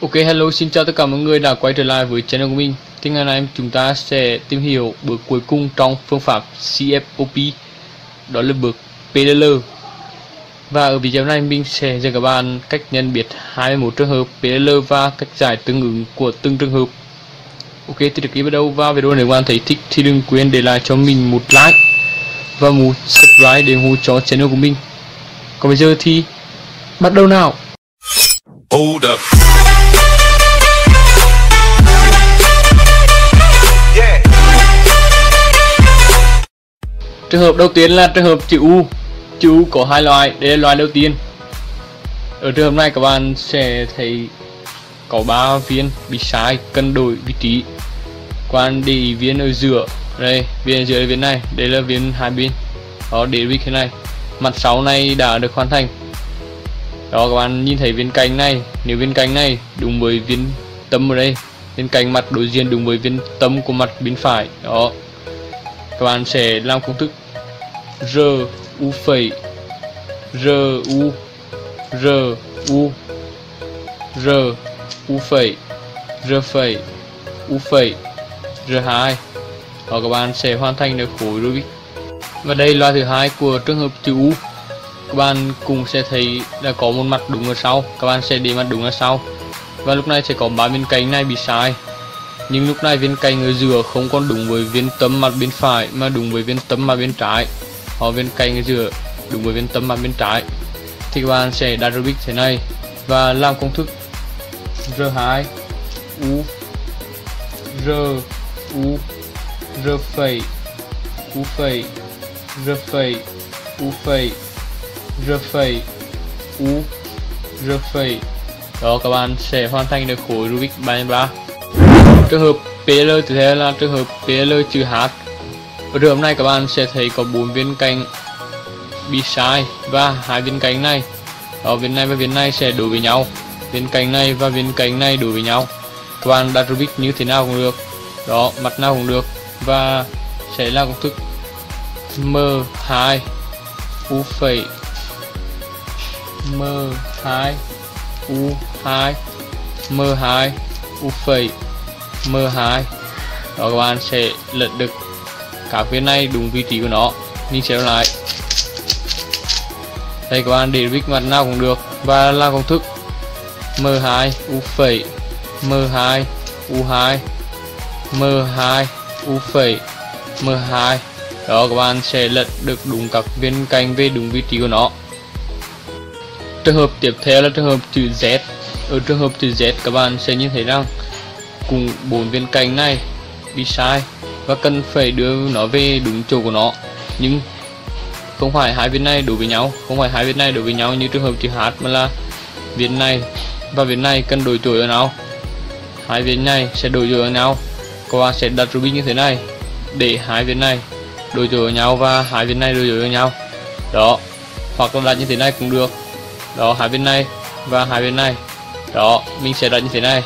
Ok, hello, xin chào tất cả mọi người đã quay trở lại với channel của mình. Thì ngày nay chúng ta sẽ tìm hiểu bước cuối cùng trong phương pháp CFOP, đó là bước PLL. Và ở video này mình sẽ dạy các bạn cách nhận biết 21 trường hợp PLL và cách giải tương ứng của từng trường hợp. Ok, thì trước khi bắt đầu vào video, nếu các bạn thấy thích thì đừng quên để lại cho mình một like và một subscribe để ủng hộ cho channel của mình. Còn bây giờ thì bắt đầu nào. Hold up. Trường hợp đầu tiên là trường hợp chữ U. Chữ U có hai loại, đây là loại đầu tiên. Ở trường hợp này các bạn sẽ thấy có 3 viên bị sai, cần đổi vị trí. Các bạn để ý viên ở giữa, đây, viên ở giữa là viên này, đây là viên hai bên. Đó, để Rubik thế này. Mặt sau này đã được hoàn thành. Đó, các bạn nhìn thấy viên cánh này, nếu viên cánh này đúng với viên tâm ở đây, viên cánh mặt đối diện đúng với viên tâm của mặt bên phải. Đó, các bạn sẽ làm công thức R U phẩy R U phẩy R U phẩy R phẩy R phẩy R2. Đó, các bạn sẽ hoàn thành được khối Rubik. Và đây là loại thứ hai của trường hợp chữ U. Các bạn cũng sẽ thấy là có một mặt đúng ở sau, các bạn sẽ để mặt đúng ở sau. Và lúc này sẽ có 3 viên cánh này bị sai. Nhưng lúc này viên cánh ở giữa không còn đúng với viên tâm mặt bên phải mà đúng với viên tâm mặt bên trái. Họ viên cánh ở giữa đúng với viên tâm mặt bên trái. Thì các bạn sẽ đặt Rubik thế này và làm công thức R2 U R phẩy U phẩy R phẩy U phẩy R phẩy U phẩy R phẩy. Đó, các bạn sẽ hoàn thành được khối Rubik 3×3. Trường hợp PL tiếp theo là trường hợp PL chữ H. Ở trường hợp này các bạn sẽ thấy có 4 viên cánh bị sai và 2 viên cánh này. Đó, viên này và viên này sẽ đối với nhau. Viên cánh này và viên cánh này đối với nhau. Các bạn đặt Rubik như thế nào cũng được. Đó, mặt nào cũng được. Và sẽ là công thức M2 U phẩy M2 U2 M2 U phẩy M2. Đó, các bạn sẽ lật được các viên này đúng vị trí của nó. Mình sẽ lại đây, các bạn để Rubik mặt nào cũng được và làm công thức M2 U phẩy M2 U2 M2 U phẩy M2. Đó, các bạn sẽ lật được đúng các viên cánh về đúng vị trí của nó. Trường hợp tiếp theo là trường hợp chữ Z. Ở trường hợp chữ Z các bạn sẽ nhìn thấy rằng cùng 4 viên cánh này bị sai và cần phải đưa nó về đúng chỗ của nó. Nhưng không phải hai viên này đối với nhau, không phải hai viên này đối với nhau như trường hợp chữ H, mà là viên này và viên này cần đổi chỗ ở nào. Hai viên này sẽ đổi chỗ ở nào. Các bạn sẽ đặt Rubik như thế này để hai viên này đối chỗ nhau và hai viên này đối chỗ nhau. Đó, hoặc là đặt như thế này cũng được. Đó, hai viên này và hai viên này. Đó, mình sẽ đặt như thế này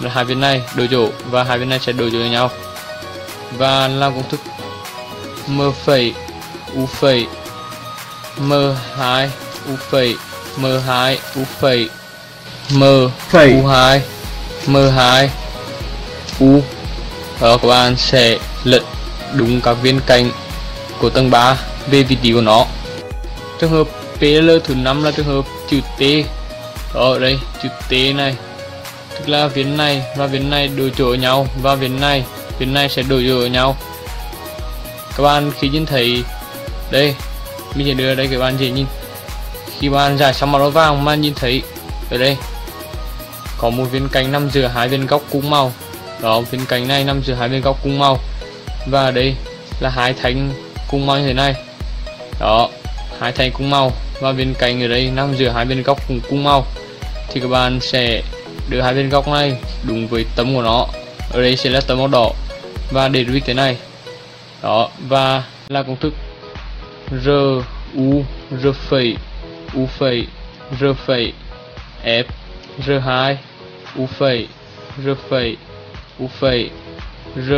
là hai viên này đối chỗ và hai viên này sẽ đối chỗ nhau. Và làm công thức M phẩy U phẩy M2 U phẩy M2 U phẩy M phẩy U2 M2 U. Đó, các bạn sẽ lật đúng các viên cánh của tầng 3 về vị trí của nó. Trường hợp PL thứ 5 là trường hợp chữ T. Ở đây chữ T này, tức là viên này và viên này đối chỗ ở nhau và viên này sẽ đối chỗ ở nhau. Các bạn khi nhìn thấy đây, mình sẽ đưa đây, các bạn dễ nhìn. Khi bạn giải xong màu nó vàng, bạn nhìn thấy ở đây có một viên cánh nằm giữa hai viên góc cùng màu. Đó, viên cánh này nằm giữa hai viên góc cùng màu. Và đây là hai thanh cùng màu như thế này. Đó, hai thanh cùng màu và viên cánh ở đây nằm giữa hai viên góc cùng màu. Thì các bạn sẽ đưa hai viên góc này đúng với tấm của nó. Ở đây sẽ là tấm màu đỏ và để Rubik thế này. Đó, và là công thức R U R phẩy U phẩy R phẩy F R2 U phẩy R phẩy U phẩy R.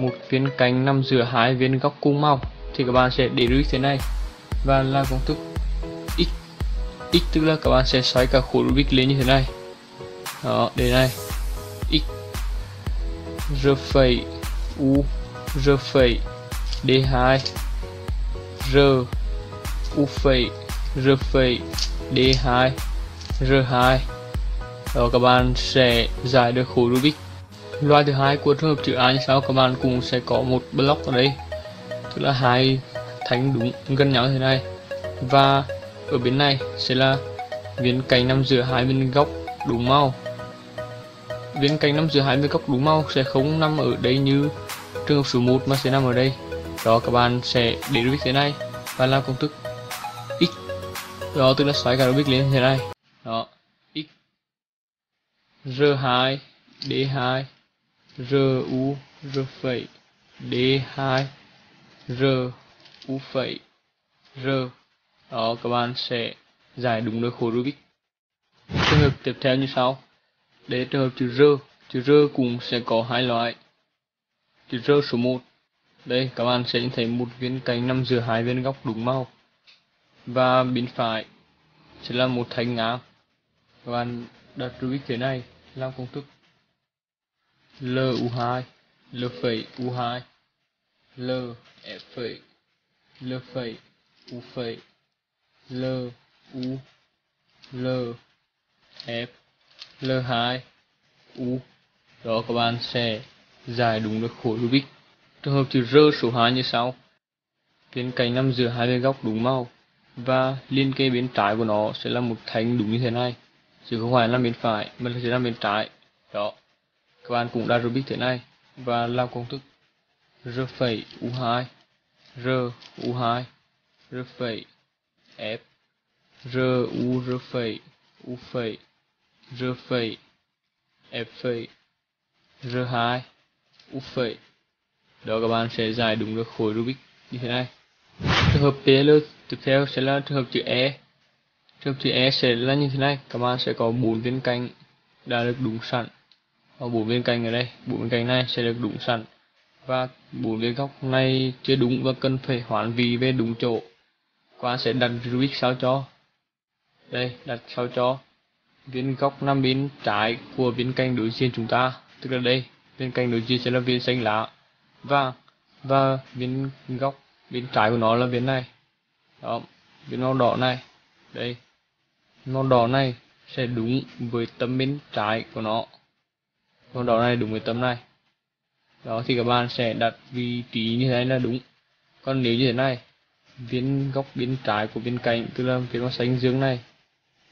một viên cánh nằm giữa hai viên góc cùng màu thì các bạn sẽ để ý thế này và là công thức x. X tức là các bạn sẽ xoay cả khối Rubik lên như thế này. Đó, đây này. X r phẩy u r phẩy d2 r u phẩy r phẩy d2 r2. Đó, các bạn sẽ giải được khối Rubik. Loại thứ hai của trường hợp chữ A như sau, các bạn cũng sẽ có một block ở đây, tức là hai thánh đúng gần nhau như thế này, và ở bên này sẽ là viên cạnh nằm giữa hai bên góc đúng màu. Viên cạnh nằm giữa hai bên góc đúng màu sẽ không nằm ở đây như trường hợp số 1 mà sẽ nằm ở đây. Đó, các bạn sẽ để Rubik thế này và làm công thức x. Đó, tức là xoáy cả Rubik lên thế này. Đó, x r2 d2 ru r phẩy d2 ru phẩy r. Đó, các bạn sẽ giải đúng được khối Rubik. Trường hợp tiếp theo như sau. Để trường hợp chữ r cũng sẽ có hai loại. Chữ r số 1. Đây, các bạn sẽ nhìn thấy một viên cánh nằm giữa hai viên góc đúng màu. Và bên phải sẽ là một thanh ngang. Các bạn đặt Rubik thế này, làm công thức LU2 L phẩy U2 L F phẩy L phẩy U phẩy L U L F L2 U. Đó, các bạn sẽ giải đúng được khối Rubik. Trường hợp chữ R số 2 như sau. Viên cạnh nằm giữa hai bên góc đúng màu và liên kề bên trái của nó sẽ là một thánh đúng như thế này, chứ không phải là bên phải mà sẽ là bên trái. Đó, các bạn cũng đã Rubik thế này và làm công thức r phẩy u2 r u2 r phẩy f r phẩy r phẩy f phẩy r2 u phẩy. Đó, các bạn sẽ giải đúng được khối Rubik như thế này. Trường hợp PLL tiếp theo sẽ là trường hợp chữ E. Trường hợp chữ E sẽ là như thế này. Các bạn sẽ có 4 viên cạnh đã được đúng sẵn. 4 viên cạnh ở đây, 4 viên cạnh này sẽ được đúng sẵn và 4 viên góc này chưa đúng và cần phải hoán vị về đúng chỗ. Các bạn sẽ đặt Rubik sao cho. Đây, đặt sao cho viên góc nằm bên trái của viên cạnh đối diện chúng ta, tức là đây, viên cạnh đối diện sẽ là viên xanh lá và viên góc bên trái của nó là viên này. Đó, viên màu đỏ này. Đây, màu đỏ này sẽ đúng với tấm bên trái của nó. Màu đỏ này đúng với tấm này. Đó, thì các bạn sẽ đặt vị trí như thế này là đúng. Còn nếu như thế này, viên góc bên trái của viên cạnh, tức là viên màu xanh dương này,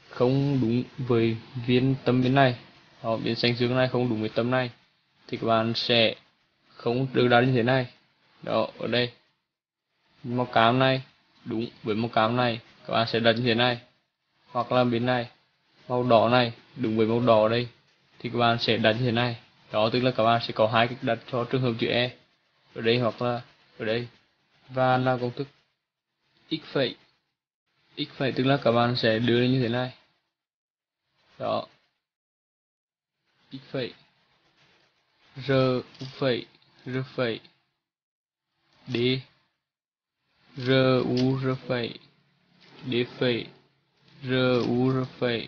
không đúng với viên tấm bên này. Đó, viên xanh dương này không đúng với tấm này, thì các bạn sẽ không được đặt như thế này. Đó, ở đây màu cam này đúng với màu cam này, các bạn sẽ đặt như thế này, hoặc là bên này màu đỏ này đúng với màu đỏ đây, thì các bạn sẽ đặt như thế này. Đó, tức là các bạn sẽ có hai cách đặt cho trường hợp chữ E, ở đây hoặc là ở đây, và là công thức x phẩy. X phẩy tức là các bạn sẽ đưa lên như thế này. Đó, x phẩy r phẩy r phẩy d r u r phẩy d phẩy r u r phẩy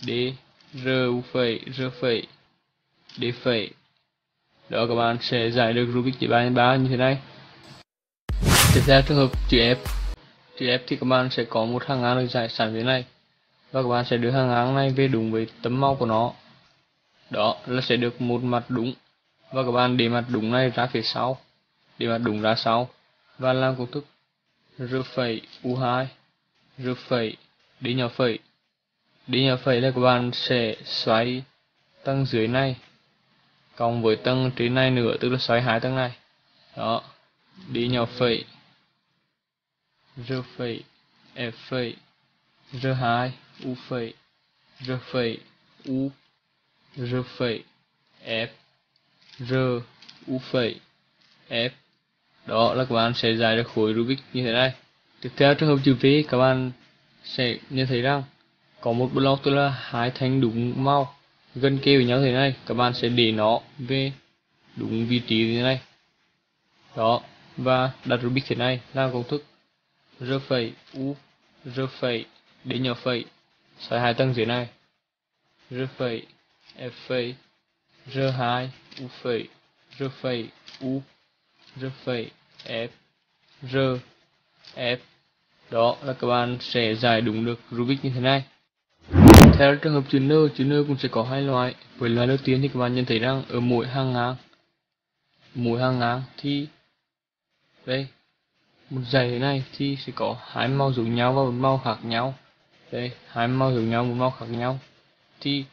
d r u phẩy r phẩy d phẩy. Đó, các bạn sẽ giải được Rubik chữ 3×3 như thế này. Tiếp theo trường hợp chữ F. Chữ F thì các bạn sẽ có một hàng ngang được giải sẵn thế này, và các bạn sẽ đưa hàng ngang này về đúng với tấm màu của nó. Đó là sẽ được một mặt đúng, và các bạn để mặt đúng này ra phía sau, để mặt đúng ra sau, và làm công thức r phẩy u2 r phẩy d nhỏ phẩy. D nhỏ phẩy là các bạn sẽ xoáy tầng dưới này cộng với tầng trên này nữa, tức là xoáy hai tầng này. Đó, d nhỏ phẩy r phẩy f phẩy r2 u phẩy u r phẩy f r u phẩy f. Đó là các bạn sẽ giải được khối Rubik như thế này. Tiếp theo trường hợp chữ V, các bạn sẽ nhận thấy rằng có một block, tức là hai thanh đúng màu gần kề với nhau thế này, các bạn sẽ để nó về đúng vị trí như thế này đó, và đặt Rubik thế này là công thức r phẩy u r phẩy để nhỏ phẩy xoáy hai tầng dưới này r phẩy f phẩy r 2 u phẩy r phẩy u r phẩy f r f. Đó là các bạn sẽ giải đúng được Rubik như thế này. Theo trường hợp chữ N cũng sẽ có hai loại. Với loại đầu tiên thì các bạn nhận thấy rằng ở mỗi hàng ngang thì đây một dải thế này thì sẽ có hai màu giống nhau và một màu khác nhau. Đây, hai màu giống nhau, một màu khác nhau. Thì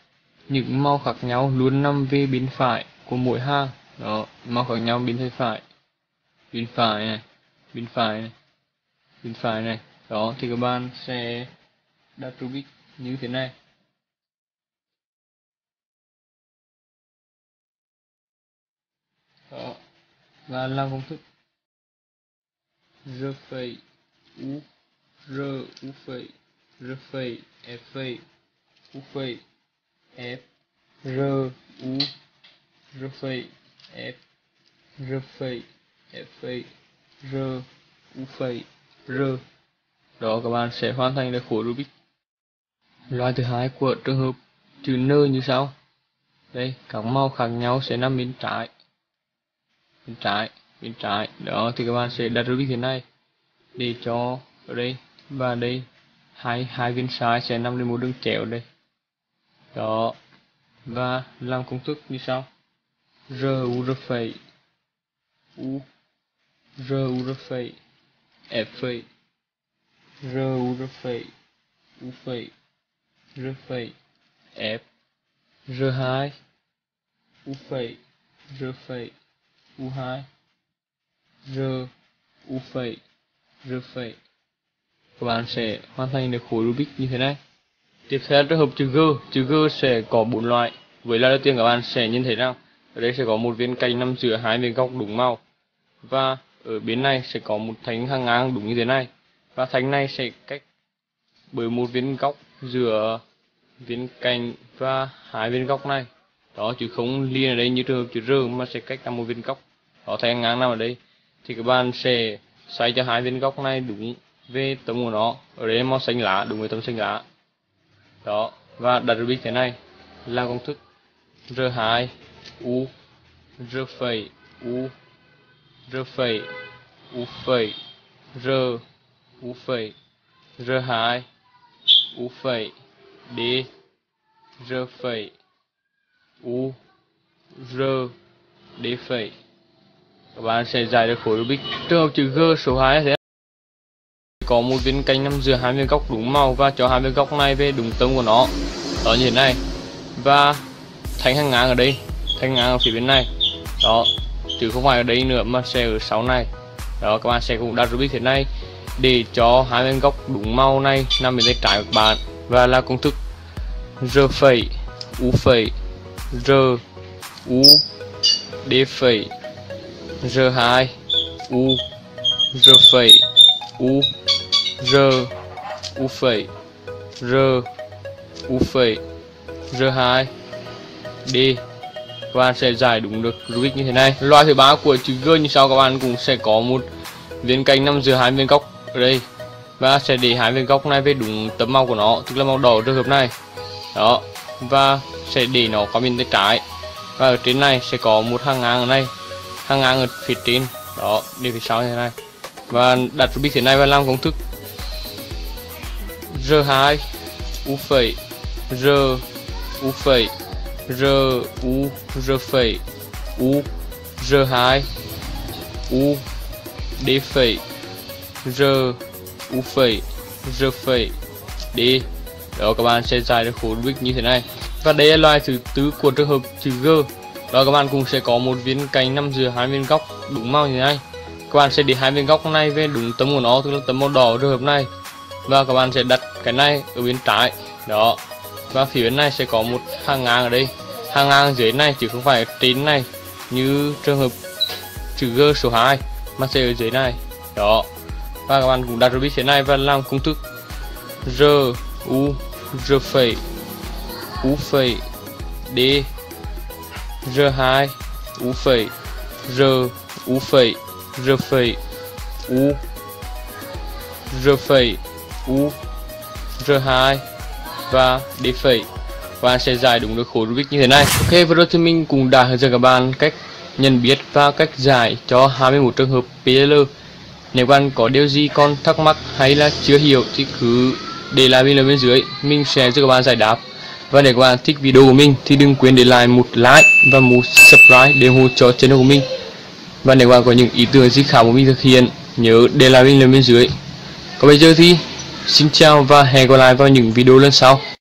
những màu khác nhau luôn nằm về bên phải của mỗi hàng. Đó, màu khác nhau bên phải. Bên phải này. Đó thì các bạn sẽ đặt Rubik như thế này. Đó, và làm công thức r phẩy u r u phẩy r phẩy f phẩy u phẩy f r u r phẩy f r phẩy f phẩy r u phẩy r. Đó, các bạn sẽ hoàn thành được khối Rubik. Loại thứ hai của trường hợp chữ N như sau. Đây, các màu khác nhau sẽ nằm bên trái. Đó thì các bạn sẽ đặt Rubik thế này để cho ở đây và đây hai viên sai sẽ nằm lên một đường chéo đây. Đó, và làm công thức như sau. R u r phẩy u r u r phẩy f phẩy r u r phẩy u phẩy r phẩy f r 2 u phẩy r phẩy u 2 r u phẩy r phẩy. Các bạn sẽ hoàn thành được khối Rubik như thế này. Tiếp theo trường hợp chữ G sẽ có bốn loại. Với loại đầu tiên các bạn sẽ nhìn thấy rằng ở đây sẽ có một viên cạnh nằm giữa hai viên góc đúng màu, và ở bên này sẽ có một thành hàng ngang đúng như thế này, và thành này sẽ cách bởi một viên góc giữa viên cạnh và hai viên góc này. Đó, chứ không liên ở đây như trường hợp chữ R mà sẽ cách là một viên góc. Đó, thành ngang nằm ở đây thì các bạn sẽ xoay cho hai viên góc này đúng về tấm của nó. Ở đây màu xanh lá đúng với tấm xanh lá. Đó, và đặt Rubik thế này là công thức R2 U R phẩy U R phẩy U phẩy R U phẩy R2 U phẩy D R phẩy U R D phẩy. Các bạn sẽ giải được khối Rubik. Trường hợp chữ G số 2 thế có một viên cạnh nằm giữa hai viên góc đúng màu, và cho hai viên góc này về đúng tông của nó. Đó như thế này. Và thành hàng ngang ở đây, thành ngang ở phía bên này. Đó, chứ không phải ở đây nữa mà sẽ ở sau này. Đó, các bạn sẽ cũng đặt Rubik thế này để cho hai viên góc đúng màu này nằm bên tay trái của bạn, và là công thức r phẩy r u d phẩy r 2 u r phẩy u r u phẩy r u phẩy r 2 d. Các bạn sẽ giải đúng được Rubik như thế này. Loại thứ ba của chữ G như sau. Các bạn cũng sẽ có một viên cạnh nằm giữa hai viên góc ở đây, và sẽ để hai viên góc này về đúng tấm màu của nó, tức là màu đỏ trường hợp này. Đó, và sẽ để nó qua bên tay trái, và ở trên này sẽ có một hàng ngang ở đây, hàng ngang ở phía trên. Đó, đi phía sau như thế này, và đặt Rubik thế này và làm công thức R2 U phẩy R U phẩy R U R phẩy U R2 U D phẩy R U phẩy R phẩy D. Đó, các bạn sẽ giải được khối Rubik như thế này. Và đây là loại thứ tư của trường hợp chữ G. Đó, các bạn cũng sẽ có một viên cạnh nằm giữa hai viên góc đúng màu như thế này. Các bạn sẽ để hai viên góc này về đúng tấm của nó, tức là tấm màu đỏ trường hợp này, và các bạn sẽ đặt cái này ở bên trái. Đó, và phía bên này sẽ có một hàng ngang ở đây, hàng ngang dưới này chứ không phải ở trên này như trường hợp chữ G số 2 mà sẽ ở dưới này. Đó, và các bạn cũng đặt Rubik thế này và làm công thức R U R phẩy U phẩy D R 2 U phẩy R, U', R2 và D'. Và sẽ giải đúng được khối Rubik như thế này. Ok, vừa rồi thì mình cũng đã hướng dẫn các bạn cách nhận biết và cách giải cho 21 trường hợp PLL. Nếu bạn có điều gì còn thắc mắc hay là chưa hiểu thì cứ để lại bình luận bên dưới, mình sẽ giúp các bạn giải đáp. Và để các bạn thích video của mình thì đừng quên để lại một like và một subscribe để ủng hộ cho channel của mình. Và nếu các bạn có những ý tưởng gì khác của mình thực hiện, nhớ để lại bình luận bên dưới. Còn bây giờ thì xin chào và hẹn gặp lại vào những video lần sau.